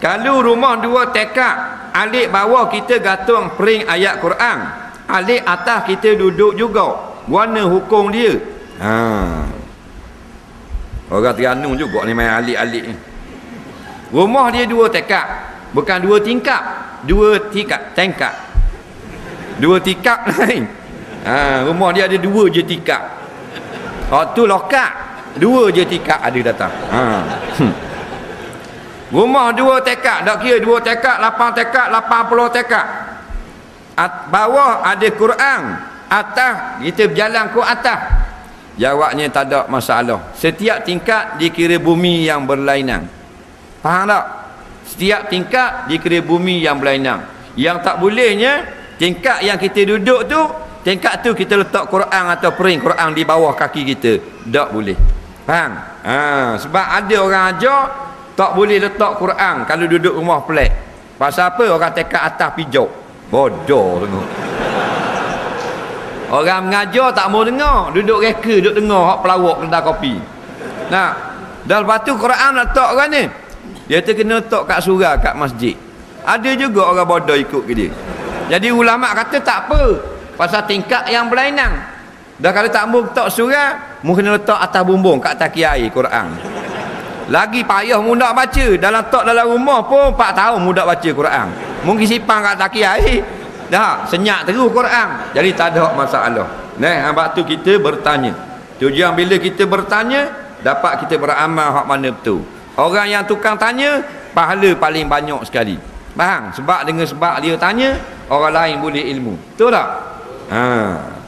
Kalau rumah dua tekak, alik bawah kita gantung pering ayat Quran, alik atas kita duduk juga. Warna hukum dia. Ha. Orang Terengganu juga ni main alik-alik ni. Rumah dia dua tekak, bukan dua tingkap. Dua tingkap lain. Ha, rumah dia ada dua je tingkap. Hak tu lokak, dua je tingkap ada datang. Ha. Rumah dua tekak, tak kira dua tekak, 8 tekak, 80 tekak. Bawah ada Quran, atas kita berjalan ke atas. Jawabnya tak ada masalah. Setiap tingkat dikira bumi yang berlainan. Faham tak? Setiap tingkat dikira bumi yang berlainan. Yang tak bolehnya, tingkat yang kita duduk tu, tingkat tu kita letak Quran atau pering Quran di bawah kaki kita. Tak boleh. Faham? Ha, sebab ada orang ajar tak boleh letak Quran kalau duduk rumah pelik. Pasal apa? Orang tekak atas pijau. Bodoh dengar. Orang mengajar tak mau dengar. Duduk reka, duduk dengar hak pelawak kedai kopi. Nah, dah lepas tu Quran letak orang ni. Dia tu kena letak kat surau, kat masjid. Ada juga orang bodoh ikut ke dia. Jadi ulama kata tak apa. Pasal tingkat yang berlainan. Dah kalau tak mau letak surau, mu kena letak atas bumbung kat taki air Quran. Lagi payah muda baca. Dalam tok dalam rumah pun 4 tahun muda baca Quran. Mungkin sipang kat taki air. Dah senyap terus Quran. Jadi tak ada masalah. Nah, hamba tu kita bertanya. Tujuan bila kita bertanya, dapat kita beramal hak mana betul. Orang yang tukang tanya, pahala paling banyak sekali. Faham? Sebab dengan sebab dia tanya, orang lain boleh ilmu. Betul tak? Ha.